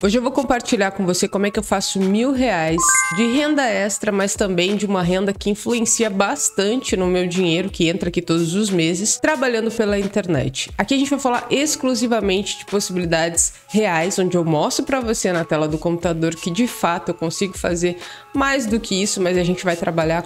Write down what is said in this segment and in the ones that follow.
Hoje eu vou compartilhar com você como é que eu faço R$1.000 de renda extra, mas também de uma renda que influencia bastante no meu dinheiro, que entra aqui todos os meses, trabalhando pela internet. Aqui a gente vai falar exclusivamente de possibilidades reais, onde eu mostro para você na tela do computador que de fato eu consigo fazer mais do que isso, mas a gente vai trabalhar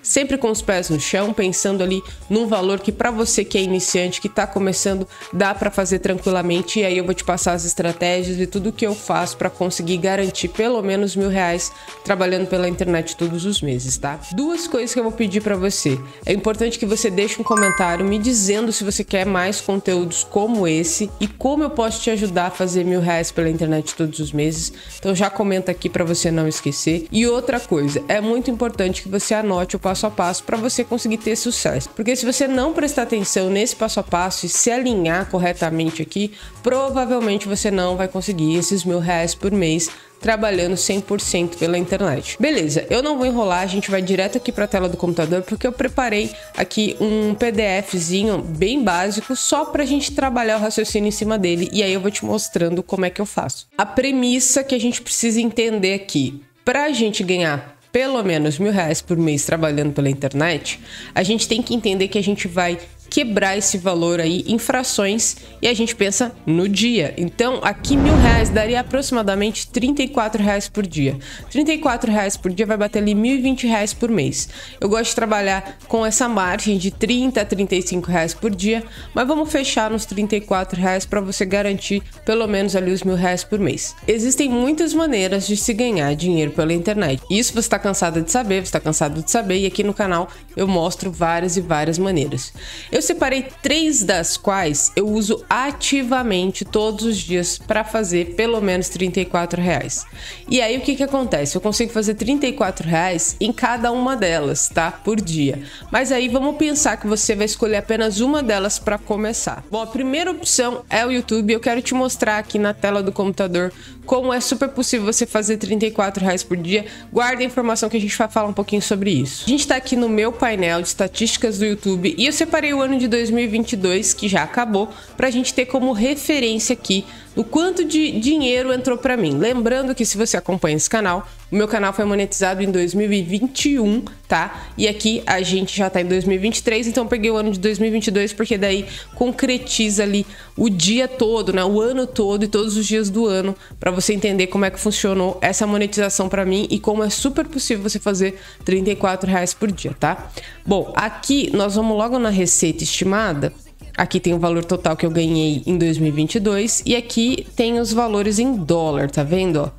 sempre com os pés no chão, pensando ali num valor que para você que é iniciante, que está começando, dá para fazer tranquilamente. E aí eu vou te passar as estratégias e tudo que eu faço para conseguir garantir pelo menos R$1.000 trabalhando pela internet todos os meses, tá? Duas coisas que eu vou pedir para você. É importante que você deixe um comentário me dizendo se você quer mais conteúdos como esse e como eu posso te ajudar a fazer R$1.000 pela internet todos os meses. Então já comenta aqui para você não esquecer. E outra coisa, é muito importante que você anote o passo a passo para você conseguir ter sucesso, porque se você não prestar atenção nesse passo a passo e se alinhar corretamente aqui, provavelmente você não vai conseguir esses R$1.000 por mês trabalhando 100% pela internet. Beleza, eu não vou enrolar, a gente vai direto aqui para a tela do computador, porque eu preparei aqui um PDFzinho bem básico só para a gente trabalhar o raciocínio em cima dele, e aí eu vou te mostrando como é que eu faço. A premissa que a gente precisa entender aqui, para a gente ganhar pelo menos R$1.000 por mês trabalhando pela internet, a gente tem que entender que a gente vai quebrar esse valor aí em frações e a gente pensa no dia. Então aqui R$1.000 daria aproximadamente R$34 por dia. R$34 por dia vai bater ali R$1.020 por mês. Eu gosto de trabalhar com essa margem de R$30 a R$35 por dia, mas vamos fechar nos R$34 para você garantir pelo menos ali os R$1.000 por mês. Existem muitas maneiras de se ganhar dinheiro pela internet. Isso você está cansado de saber, você está cansado de saber, e aqui no canal eu mostro várias maneiras. Eu separei 3 das quais eu uso ativamente todos os dias para fazer pelo menos R$34. E aí o que acontece? Eu consigo fazer R$34 em cada uma delas, tá? Por dia. Mas aí vamos pensar que você vai escolher apenas uma delas para começar. Bom, a primeira opção é o YouTube. Eu quero te mostrar aqui na tela do computador como é super possível você fazer R$34 por dia. Guarda a informação que a gente vai falar um pouquinho sobre isso. A gente está aqui no meu painel de estatísticas do YouTube e eu separei o ano de 2022, que já acabou, para a gente ter como referência aqui o quanto de dinheiro entrou para mim. Lembrando que se você acompanha esse canal, o meu canal foi monetizado em 2021, tá? E aqui a gente já tá em 2023, então eu peguei o ano de 2022 porque daí concretiza ali o dia todo, né? O ano todo e todos os dias do ano, para você entender como é que funcionou essa monetização para mim e como é super possível você fazer R$34 por dia, tá? Bom, aqui nós vamos logo na receita estimada. Aqui tem o valor total que eu ganhei em 2022 e aqui tem os valores em dólar, tá vendo? Ó,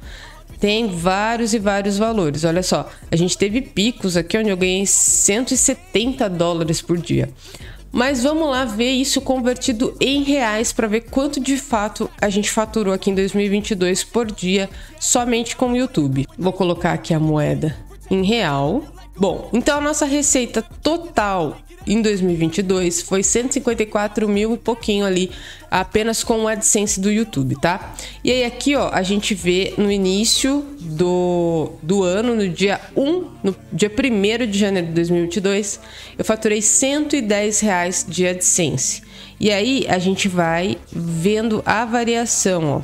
tem vários valores. Olha só, a gente teve picos aqui onde eu ganhei 170 dólares por dia. Mas vamos lá ver isso convertido em reais para ver quanto de fato a gente faturou aqui em 2022 por dia somente com o YouTube. Vou colocar aqui a moeda em real. Bom, então a nossa receita total em 2022 foi 154 mil e pouquinho ali, apenas com o AdSense do YouTube, tá? E aí aqui, ó, a gente vê no início do ano, no dia 1º de janeiro de 2022, eu faturei R$110 de AdSense. E aí a gente vai vendo a variação, ó.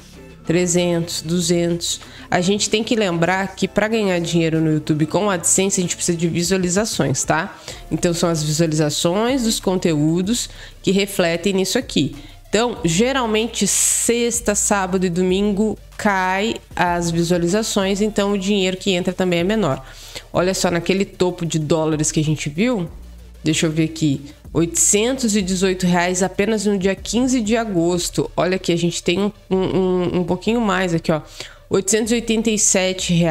300, 200. A gente tem que lembrar que para ganhar dinheiro no YouTube com AdSense, a gente precisa de visualizações, tá? Então são as visualizações dos conteúdos que refletem nisso aqui. Então, geralmente sexta, sábado e domingo cai as visualizações, então o dinheiro que entra também é menor. Olha só, naquele topo de dólares que a gente viu, deixa eu ver aqui, R$818 apenas no dia 15 de agosto. Olha aqui, a gente tem um pouquinho mais aqui, ó. R$887,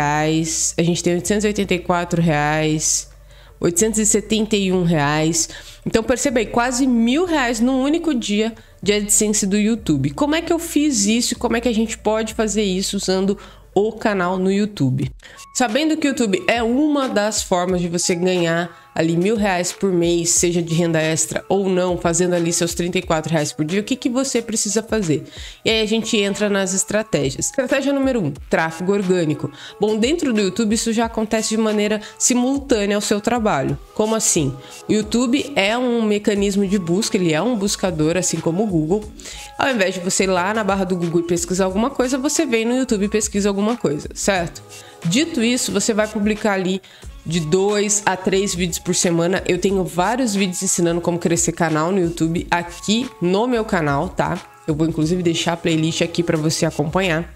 a gente tem R$884, R$871. Então perceba aí, quase R$1.000 num único dia de AdSense do YouTube. Como é que eu fiz isso? Como é que a gente pode fazer isso usando o canal no YouTube? Sabendo que o YouTube é uma das formas de você ganhar ali R$1.000 por mês, seja de renda extra ou não, fazendo ali seus R$34 por dia, o que você precisa fazer? E aí a gente entra nas estratégias. Estratégia número 1, tráfego orgânico. Bom, dentro do YouTube isso já acontece de maneira simultânea ao seu trabalho. Como assim? O YouTube é um mecanismo de busca, ele é um buscador, assim como o Google. Ao invés de você ir lá na barra do Google e pesquisar alguma coisa, você vem no YouTube e pesquisa alguma coisa, certo? Dito isso, você vai publicar ali de 2 a 3 vídeos por semana. Eu tenho vários vídeos ensinando como crescer canal no YouTube aqui no meu canal, tá? Eu vou inclusive deixar a playlist aqui para você acompanhar.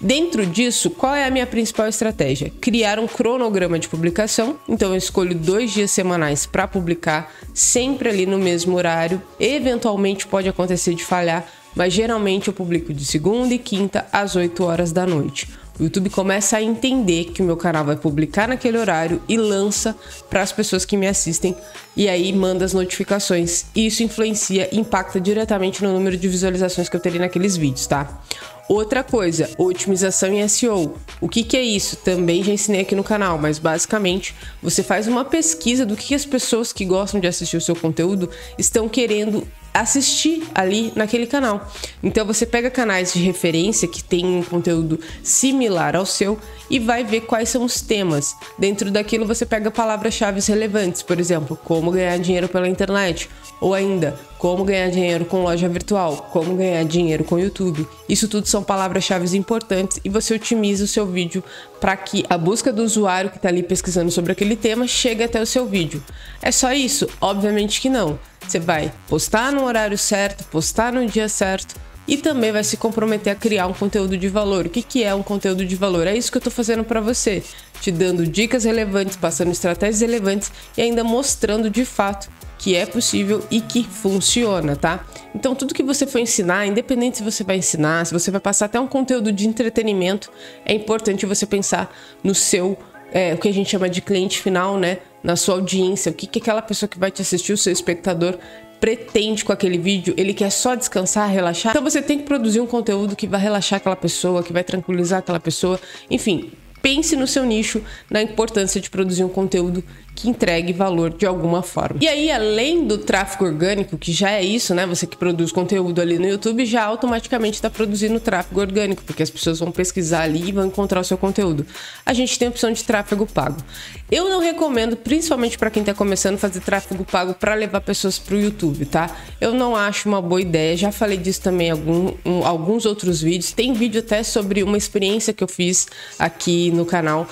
Dentro disso, qual é a minha principal estratégia? Criar um cronograma de publicação. Então eu escolho 2 dias semanais para publicar, sempre ali no mesmo horário. Eventualmente pode acontecer de falhar, mas geralmente eu publico de segunda e quinta às 8 horas da noite. O YouTube começa a entender que o meu canal vai publicar naquele horário e lança para as pessoas que me assistem e aí manda as notificações. Isso influencia, impacta diretamente no número de visualizações que eu terei naqueles vídeos, tá? Outra coisa, otimização em SEO. O que é isso? Também já ensinei aqui no canal, mas basicamente você faz uma pesquisa do que as pessoas que gostam de assistir o seu conteúdo estão querendo assistir ali naquele canal. Então você pega canais de referência que tem um conteúdo similar ao seu e vai ver quais são os temas. Dentro daquilo você pega palavras-chave relevantes, por exemplo, como ganhar dinheiro pela internet, ou ainda, como ganhar dinheiro com loja virtual, como ganhar dinheiro com YouTube. Isso tudo são palavras-chave importantes e você otimiza o seu vídeo para que a busca do usuário que está ali pesquisando sobre aquele tema chegue até o seu vídeo. É só isso? Obviamente que não. Você vai postar no horário certo, postar no dia certo e também vai se comprometer a criar um conteúdo de valor. O que é um conteúdo de valor? É isso que eu estou fazendo para você, te dando dicas relevantes, passando estratégias relevantes e ainda mostrando de fato que é possível e que funciona, tá? Então tudo que você for ensinar, independente se você vai ensinar, se você vai passar até um conteúdo de entretenimento, é importante você pensar no seu, o que a gente chama de cliente final, né? Na sua audiência, o que aquela pessoa que vai te assistir, o seu espectador, pretende com aquele vídeo. Ele quer só descansar, relaxar? Então você tem que produzir um conteúdo que vai relaxar aquela pessoa, que vai tranquilizar aquela pessoa, enfim. Pense no seu nicho, na importância de produzir um conteúdo que entregue valor de alguma forma. E aí, além do tráfego orgânico, que já é isso, né? Você que produz conteúdo ali no YouTube já automaticamente está produzindo tráfego orgânico, porque as pessoas vão pesquisar ali e vão encontrar o seu conteúdo. A gente tem a opção de tráfego pago. Eu não recomendo, principalmente para quem está começando, fazer tráfego pago para levar pessoas para o YouTube, tá? Eu não acho uma boa ideia. Já falei disso também em alguns outros vídeos. Tem vídeo até sobre uma experiência que eu fiz aqui no canal,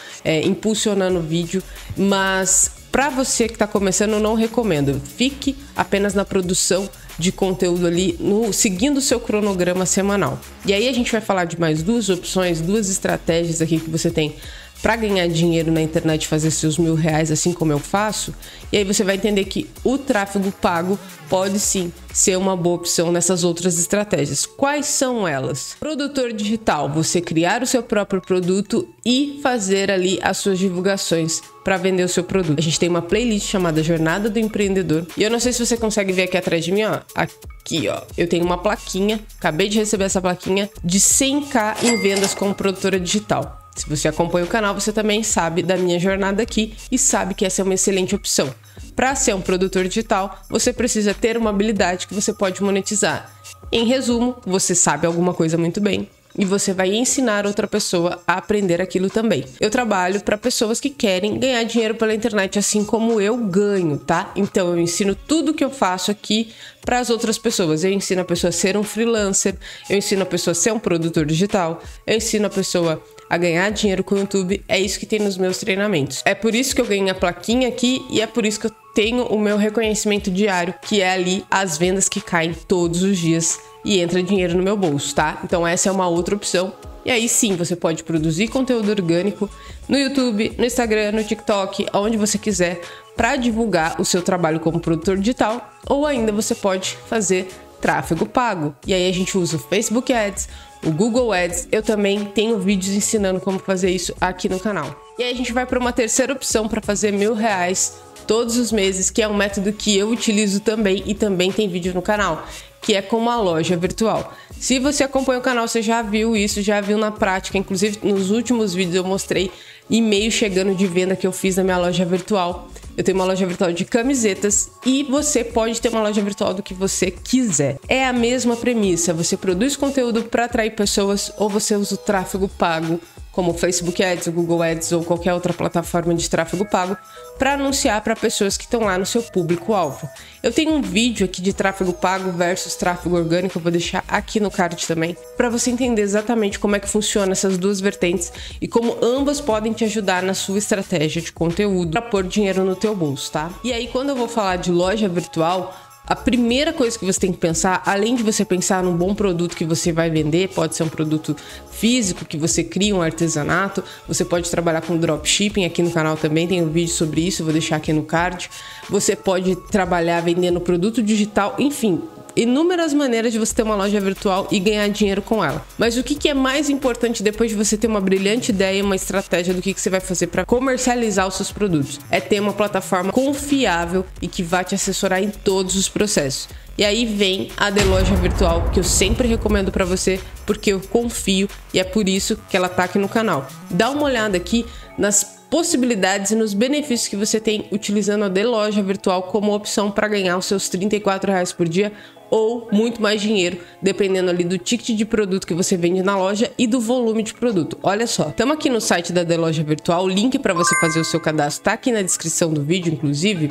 impulsionando o vídeo, mas para você que está começando, eu não recomendo. Fique apenas na produção de conteúdo ali, seguindo o seu cronograma semanal. E aí a gente vai falar de mais 2 opções, 2 estratégias aqui que você tem para ganhar dinheiro na internet e fazer seus R$1.000, assim como eu faço. E aí você vai entender que o tráfego pago pode sim ser uma boa opção nessas outras estratégias. Quais são elas? Produtor digital, você criar o seu próprio produto e fazer ali as suas divulgações para vender o seu produto. A gente tem uma playlist chamada Jornada do Empreendedor. E eu não sei se você consegue ver aqui atrás de mim, ó. Aqui, ó. Eu tenho uma plaquinha, acabei de receber essa plaquinha, de 100K em vendas como produtora digital. Se você acompanha o canal, você também sabe da minha jornada aqui e sabe que essa é uma excelente opção. Para ser um produtor digital, você precisa ter uma habilidade que você pode monetizar. Em resumo, você sabe alguma coisa muito bem e você vai ensinar outra pessoa a aprender aquilo também. Eu trabalho para pessoas que querem ganhar dinheiro pela internet, assim como eu ganho, tá? Então eu ensino tudo que eu faço aqui para as outras pessoas. Eu ensino a pessoa a ser um freelancer, eu ensino a pessoa a ser um produtor digital, eu ensino a pessoa a ganhar dinheiro com o YouTube. É isso que tem nos meus treinamentos. É por isso que eu ganhei a plaquinha aqui e é por isso que eu tenho o meu reconhecimento diário, que é ali as vendas que caem todos os dias e entra dinheiro no meu bolso, tá? Então essa é uma outra opção. E aí sim, você pode produzir conteúdo orgânico no YouTube, no Instagram, no TikTok, aonde você quiser, para divulgar o seu trabalho como produtor digital, ou ainda você pode fazer tráfego pago. E aí a gente usa o Facebook Ads, o Google Ads. Eu também tenho vídeos ensinando como fazer isso aqui no canal. E aí a gente vai para uma terceira opção para fazer R$1.000 todos os meses, que é um método que eu utilizo também e também tem vídeo no canal, que é com uma loja virtual. Se você acompanha o canal, você já viu isso, já viu na prática. Inclusive, nos últimos vídeos eu mostrei e-mail chegando de venda que eu fiz na minha loja virtual. Eu tenho uma loja virtual de camisetas e você pode ter uma loja virtual do que você quiser. É a mesma premissa, você produz conteúdo para atrair pessoas ou você usa o tráfego pago, como o Facebook Ads, o Google Ads ou qualquer outra plataforma de tráfego pago, para anunciar para pessoas que estão lá no seu público-alvo. Eu tenho um vídeo aqui de tráfego pago versus tráfego orgânico, eu vou deixar aqui no card também, para você entender exatamente como é que funciona essas duas vertentes e como ambas podem te ajudar na sua estratégia de conteúdo para pôr dinheiro no teu bolso, tá? E aí, quando eu vou falar de loja virtual, a primeira coisa que você tem que pensar, além de você pensar num bom produto que você vai vender, pode ser um produto físico que você cria, um artesanato, você pode trabalhar com dropshipping, aqui no canal também tem um vídeo sobre isso, vou deixar aqui no card. Você pode trabalhar vendendo produto digital, enfim, inúmeras maneiras de você ter uma loja virtual e ganhar dinheiro com ela. Mas o que é mais importante depois de você ter uma brilhante ideia e uma estratégia do que você vai fazer para comercializar os seus produtos? É ter uma plataforma confiável e que vai te assessorar em todos os processos. E aí vem a DLoja Virtual, que eu sempre recomendo para você, porque eu confio e é por isso que ela tá aqui no canal. Dá uma olhada aqui nas possibilidades e nos benefícios que você tem utilizando a DLoja Virtual como opção para ganhar os seus R$34 por dia ou muito mais dinheiro, dependendo ali do ticket de produto que você vende na loja e do volume de produto. Olha só, estamos aqui no site da DLoja Virtual, o link para você fazer o seu cadastro está aqui na descrição do vídeo, inclusive.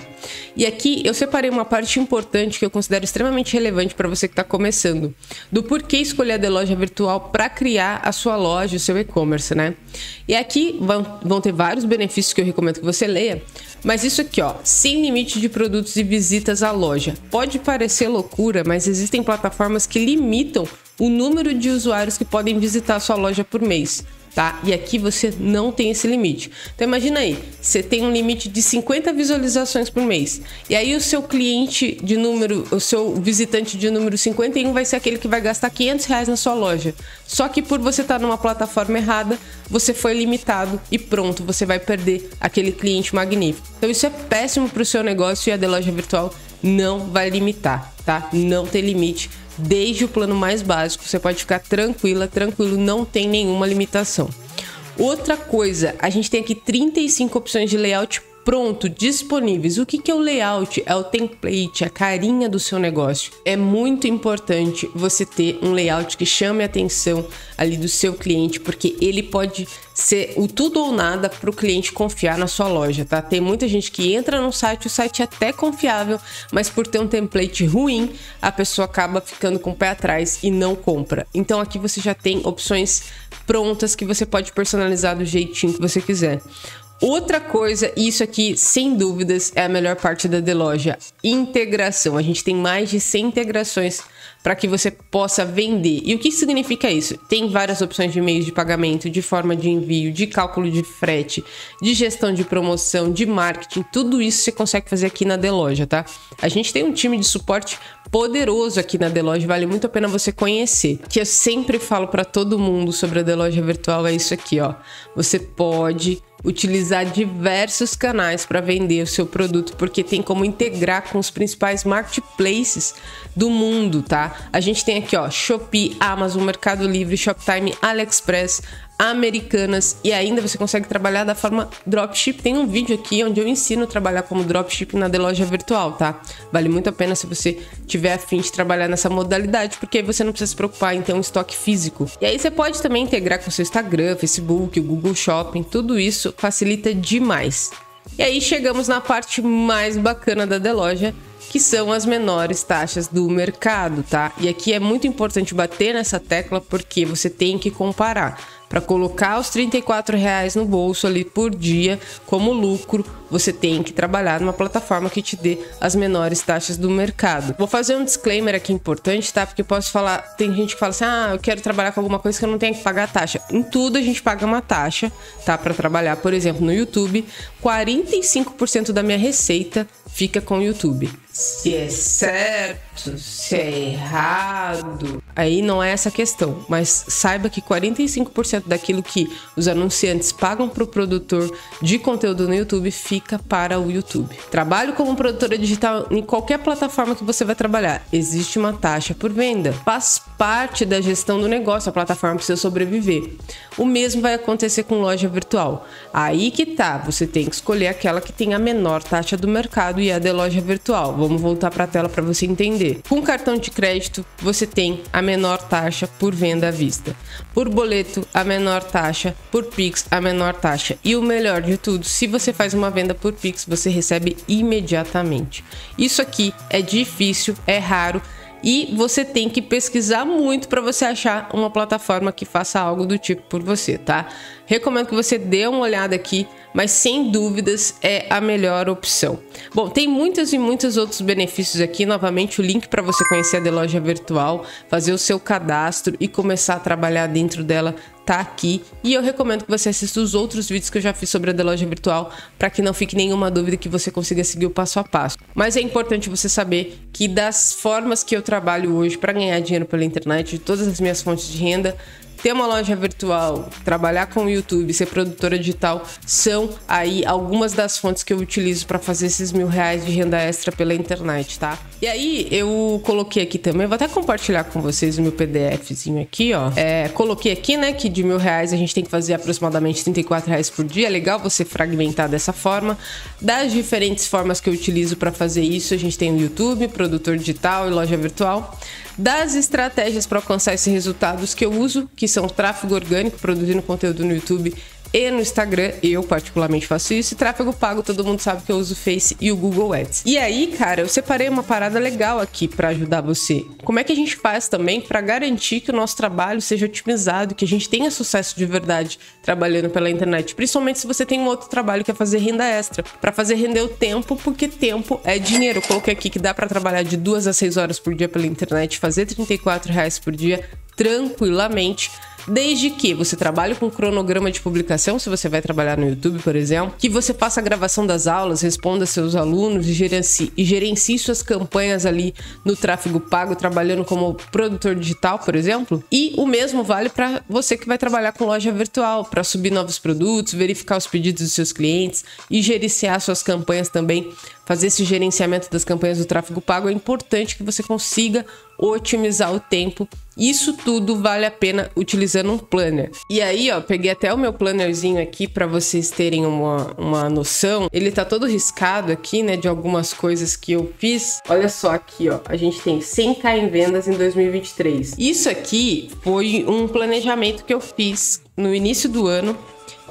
E aqui eu separei uma parte importante que eu considero extremamente relevante para você que está começando, do porquê escolher a DLoja Virtual para criar a sua loja, o seu e-commerce, né? E aqui vão ter vários benefícios que eu recomendo que você leia, mas isso aqui, ó, sem limite de produtos e visitas à loja. Pode parecer loucura, mas existem plataformas que limitam o número de usuários que podem visitar a sua loja por mês, tá? E aqui você não tem esse limite. Então imagina aí, você tem um limite de 50 visualizações por mês. E aí o seu cliente de número, o seu visitante de número 51 vai ser aquele que vai gastar R$500 na sua loja. Só que por você estar numa plataforma errada, você foi limitado e pronto, você vai perder aquele cliente magnífico. Então isso é péssimo para o seu negócio e a DLoja Virtual não vai limitar, tá? Não tem limite. Desde o plano mais básico, você pode ficar tranquila, tranquilo, não tem nenhuma limitação. Outra coisa, a gente tem aqui 35 opções de layout pronto, disponíveis. O que é o layout? É o template, a carinha do seu negócio. É muito importante você ter um layout que chame a atenção ali do seu cliente, porque ele pode ser o tudo ou nada para o cliente confiar na sua loja, tá? Tem muita gente que entra no site, o site é até confiável, mas por ter um template ruim, a pessoa acaba ficando com o pé atrás e não compra. Então aqui você já tem opções prontas que você pode personalizar do jeitinho que você quiser. Outra coisa, e isso aqui, sem dúvidas, é a melhor parte da DLoja, integração. A gente tem mais de 100 integrações para que você possa vender. E o que significa isso? Tem várias opções de meios de pagamento, de forma de envio, de cálculo de frete, de gestão de promoção, de marketing. Tudo isso você consegue fazer aqui na DLoja, tá? A gente tem um time de suporte poderoso aqui na DLoja, vale muito a pena você conhecer. Que eu sempre falo para todo mundo sobre a DLoja Virtual é isso aqui, ó. Você pode utilizar diversos canais para vender o seu produto, porque tem como integrar com os principais marketplaces do mundo, tá? A gente tem aqui, ó, Shopee, Amazon, Mercado Livre, Shoptime, AliExpress, Americanas, e ainda você consegue trabalhar da forma dropship. Tem um vídeo aqui onde eu ensino a trabalhar como dropship na DLoja Virtual, tá? Vale muito a pena se você tiver a fim de trabalhar nessa modalidade, porque aí você não precisa se preocupar em ter um estoque físico. E aí você pode também integrar com seu Instagram, Facebook, o Google Shopping, tudo isso facilita demais. E aí chegamos na parte mais bacana da DLoja, que são as menores taxas do mercado, tá? E aqui é muito importante bater nessa tecla, porque você tem que comparar. Para colocar os R$34 no bolso ali por dia como lucro, você tem que trabalhar numa plataforma que te dê as menores taxas do mercado. Vou fazer um disclaimer aqui importante, tá? Porque posso falar, tem gente que fala assim, ah, eu quero trabalhar com alguma coisa que eu não tenho que pagar taxa. Em tudo a gente paga uma taxa, tá? Para trabalhar, por exemplo, no YouTube, 45% da minha receita fica com o YouTube. Se é certo, se é errado... Aí não é essa a questão, mas saiba que 45% daquilo que os anunciantes pagam para o produtor de conteúdo no YouTube fica para o YouTube. Trabalho como produtora digital em qualquer plataforma que você vai trabalhar. Existe uma taxa por venda. Faz parte da gestão do negócio, a plataforma precisa sobreviver. O mesmo vai acontecer com loja virtual. Aí que tá, você tem que escolher aquela que tem a menor taxa do mercado e a DLoja Virtual. Vamos voltar para a tela para você entender. Com cartão de crédito, você tem a menor taxa por venda à vista, por boleto a menor taxa, por Pix a menor taxa, e o melhor de tudo, se você faz uma venda por Pix, você recebe imediatamente. Isso aqui é difícil, é raro, e você tem que pesquisar muito para você achar uma plataforma que faça algo do tipo por você, tá? Recomendo que você dê uma olhada aqui, mas sem dúvidas é a melhor opção. Bom, tem muitas e muitos outros benefícios aqui. Novamente, o link para você conhecer a DLoja Virtual, fazer o seu cadastro e começar a trabalhar dentro dela tá aqui. E eu recomendo que você assista os outros vídeos que eu já fiz sobre a DLoja Virtual para que não fique nenhuma dúvida, que você consiga seguir o passo a passo. Mas é importante você saber que das formas que eu trabalho hoje para ganhar dinheiro pela internet, de todas as minhas fontes de renda, ter uma loja virtual, trabalhar com o YouTube, ser produtora digital, são aí algumas das fontes que eu utilizo para fazer esses R$1.000 de renda extra pela internet, tá? E aí eu coloquei aqui também, vou até compartilhar com vocês o meu PDFzinho aqui, ó. Coloquei aqui, né, que de R$1.000 a gente tem que fazer aproximadamente R$34 por dia. É legal você fragmentar dessa forma. Das diferentes formas que eu utilizo para fazer isso, a gente tem o YouTube, produtor digital e loja virtual. Das estratégias para alcançar esses resultados que eu uso, que são tráfego orgânico, produzindo conteúdo no YouTube e no Instagram, eu particularmente faço isso, e tráfego pago, todo mundo sabe que eu uso o Face e o Google Ads. E aí, cara, eu separei uma parada legal aqui para ajudar você. Como é que a gente faz também para garantir que o nosso trabalho seja otimizado, que a gente tenha sucesso de verdade trabalhando pela internet, principalmente se você tem um outro trabalho que é fazer renda extra, para fazer render o tempo, porque tempo é dinheiro. Eu coloquei aqui que dá para trabalhar de 2 a 6 horas por dia pela internet, fazer R$34 por dia tranquilamente, desde que você trabalhe com cronograma de publicação, se você vai trabalhar no YouTube, por exemplo, que você faça a gravação das aulas, responda seus alunos e gerencie suas campanhas ali no tráfego pago, trabalhando como produtor digital, por exemplo. E o mesmo vale para você que vai trabalhar com loja virtual, para subir novos produtos, verificar os pedidos dos seus clientes e gerenciar suas campanhas também. Fazer esse gerenciamento das campanhas do tráfego pago é importante que você consiga otimizar o tempo. Isso tudo vale a pena utilizando um planner. E aí, ó, peguei até o meu plannerzinho aqui para vocês terem uma noção. Ele tá todo riscado aqui, né, de algumas coisas que eu fiz. Olha só aqui, ó, a gente tem 100.000 em vendas em 2023. Isso aqui foi um planejamento que eu fiz no início do ano.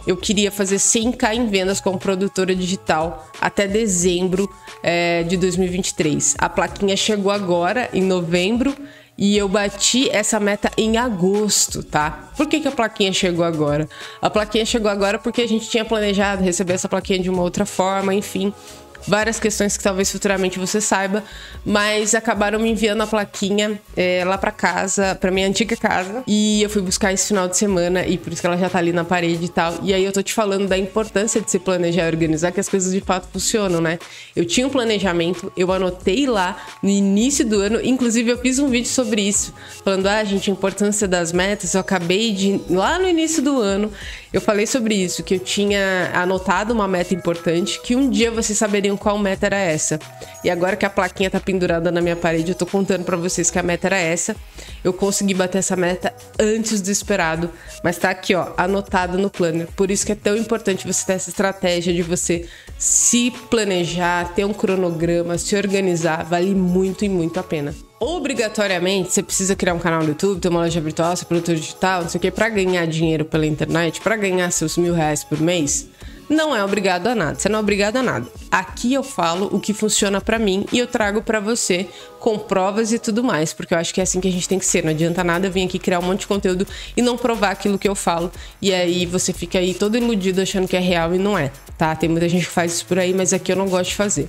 Eu queria fazer 100.000 em vendas como produtora digital até dezembro de 2023. A plaquinha chegou agora, em novembro, e eu bati essa meta em agosto, tá? Por que a plaquinha chegou agora? A plaquinha chegou agora porque a gente tinha planejado receber essa plaquinha de uma outra forma, enfim... Várias questões que talvez futuramente você saiba, mas acabaram me enviando a plaquinha lá pra casa, pra minha antiga casa, e eu fui buscar esse final de semana, e por isso que ela já tá ali na parede e tal. E aí eu tô te falando da importância de se planejar e organizar, que as coisas de fato funcionam, né? Eu tinha um planejamento, eu anotei lá no início do ano, inclusive eu fiz um vídeo sobre isso, falando, gente, a importância das metas. Eu acabei de, lá no início do ano, eu falei sobre isso, que eu tinha anotado uma meta importante, que um dia vocês saberiam qual meta era essa. E agora que a plaquinha tá pendurada na minha parede, eu tô contando pra vocês que a meta era essa. Eu consegui bater essa meta antes do esperado, mas tá aqui, ó, anotado no planner. Por isso que é tão importante você ter essa estratégia de você se planejar, ter um cronograma, se organizar. Vale muito e muito a pena. Obrigatoriamente, você precisa criar um canal no YouTube, ter uma loja virtual, ser produtor digital, não sei o que, pra ganhar dinheiro pela internet, pra ganhar seus R$1.000 por mês. Não é obrigado a nada, você não é obrigado a nada. Aqui eu falo o que funciona pra mim e eu trago pra você com provas e tudo mais, porque eu acho que é assim que a gente tem que ser. Não adianta nada eu vir aqui criar um monte de conteúdo e não provar aquilo que eu falo, e aí você fica aí todo iludido achando que é real e não é, tá? Tem muita gente que faz isso por aí, mas aqui eu não gosto de fazer.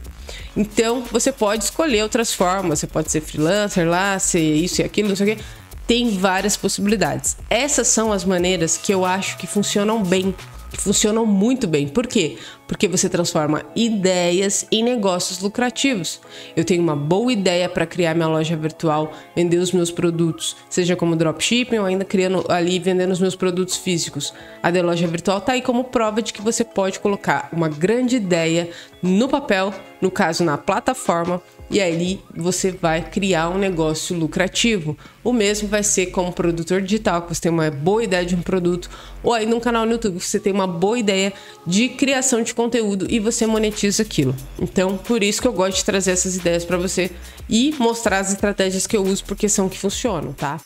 Então você pode escolher outras formas, você pode ser freelancer lá, ser isso e aquilo, não sei o quê. Tem várias possibilidades. Essas são as maneiras que eu acho que funcionam bem que funcionam muito bem. Por quê? Porque você transforma ideias em negócios lucrativos. Eu tenho uma boa ideia para criar minha loja virtual, vender os meus produtos, seja como dropshipping ou ainda criando ali, vendendo os meus produtos físicos. A DLoja Virtual tá aí como prova de que você pode colocar uma grande ideia no papel, no caso na plataforma, e ali você vai criar um negócio lucrativo. O mesmo vai ser como produtor digital, que você tem uma boa ideia de um produto, ou aí num canal no YouTube, que você tem uma boa ideia de criação de conteúdo e você monetiza aquilo. Então, por isso que eu gosto de trazer essas ideias para você e mostrar as estratégias que eu uso, porque são que funcionam, tá?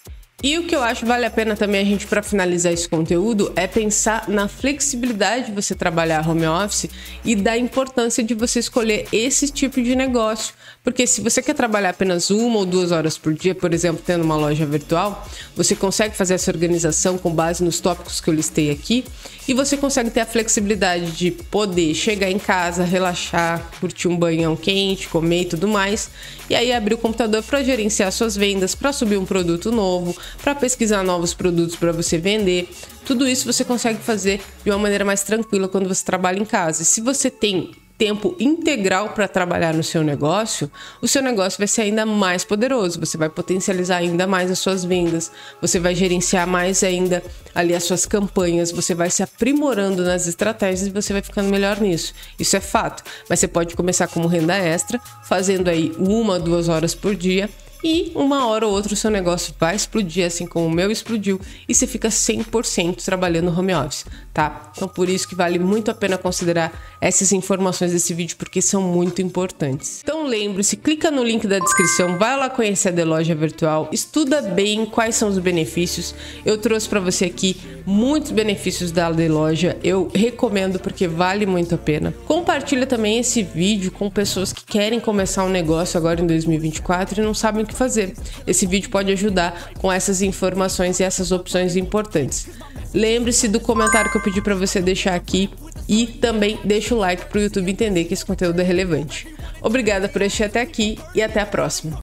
E o que eu acho vale a pena também, a gente, para finalizar esse conteúdo, é pensar na flexibilidade de você trabalhar home office e da importância de você escolher esse tipo de negócio. Porque se você quer trabalhar apenas 1 ou 2 horas por dia, por exemplo, tendo uma loja virtual, você consegue fazer essa organização com base nos tópicos que eu listei aqui e você consegue ter a flexibilidade de poder chegar em casa, relaxar, curtir um banhão quente, comer e tudo mais, e aí abrir o computador para gerenciar suas vendas, para subir um produto novo, para pesquisar novos produtos para você vender. Tudo isso você consegue fazer de uma maneira mais tranquila quando você trabalha em casa. E se você tem tempo integral para trabalhar no seu negócio, o seu negócio vai ser ainda mais poderoso, você vai potencializar ainda mais as suas vendas, você vai gerenciar mais ainda ali as suas campanhas, você vai se aprimorando nas estratégias e você vai ficando melhor nisso. Isso é fato, mas você pode começar como renda extra, fazendo aí 1 a 2 horas por dia, e uma hora ou outra o seu negócio vai explodir, assim como o meu explodiu, e você fica 100% trabalhando home office, tá? Então por isso que vale muito a pena considerar essas informações desse vídeo, porque são muito importantes. Então lembre-se, clica no link da descrição, vai lá conhecer a DLoja Virtual, estuda bem quais são os benefícios. Eu trouxe para você aqui muitos benefícios da DLoja, eu recomendo porque vale muito a pena. Compartilha também esse vídeo com pessoas que querem começar um negócio agora em 2024 e não sabem o que fazer. Esse vídeo pode ajudar com essas informações e essas opções importantes. Lembre-se do comentário que eu pedi para você deixar aqui e também deixa o like para o YouTube entender que esse conteúdo é relevante. Obrigada por assistir até aqui e até a próxima.